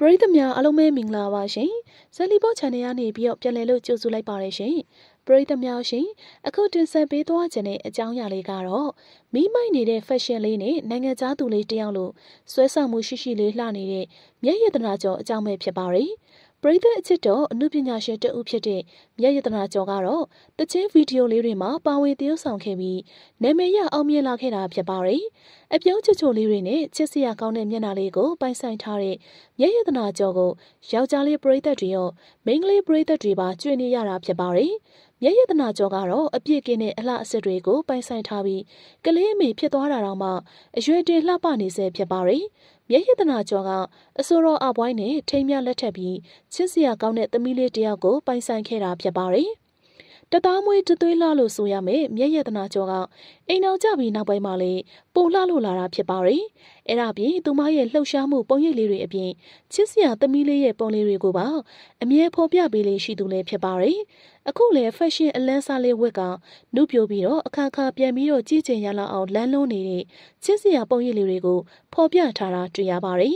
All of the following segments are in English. Praithamya Alome Mingla Washe, Salibo Chanayani Bio Janelo Juzulai Parishe, Praithamya She, a coat in Sabito Jane, a Janyali Garo, Me mine de fashion lane, Nangazatu le Dialo, Swesa Mushishi le Lani, Yayatanajo, Jame Pabari, Praitha Chito, Nupinashe to Upchete, Yayatanajo Garo, the chief video lirima, Bawi Dio Sankemi, Nemeya Omiela Kena Pabari, a Piocho lirine, Chesia Conem Yanaligo, by Santari, Yayatanajogo, Shaljali Praitha Trio, mainly Praitha Driba, Trini Yara Pabari. Yayatanajo, a big in a la Sedrego by Santabi, Galemi Piedora Rama, a Jude La Panise Piabari, Yayatanajo, a Soro Abwine, Tamia Letabi, Chisia Gaunet the Mille Diago by Sankera Piabari. The Damwe to Duilalo Suyame, Yayatanajo, a no Jabi Nabai Mali, Bola Lulara Piabari, Erabi, Dumaye Loshamu Boniliri Abi, Chisia the Mille Boniriguba, a mere Popia Billy Shidule Piabari. A cooler fashion and less alley wicker, Nupio Biro, a caca, Piamiro, Tite Yala out Lanoni, Chesia Bonilirigo, Popia Tara, Triabari,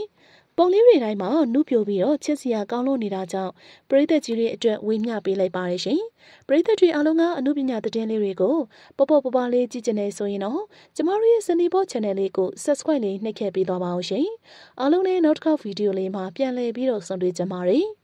Boniri Raima, Nupio Biro, Chesia Galoni Raja, Breda Juliet, Winya Bile Barishi, Breda Tri Alonga, Nubina the Denirigo, Bobo Bobale, Titene Soino, Jamari Sanibo Chaneligo, Sasqually, Neke Bidamaushi, Alone, not coffee, Dulima, Piale Biro Sunday Jamari.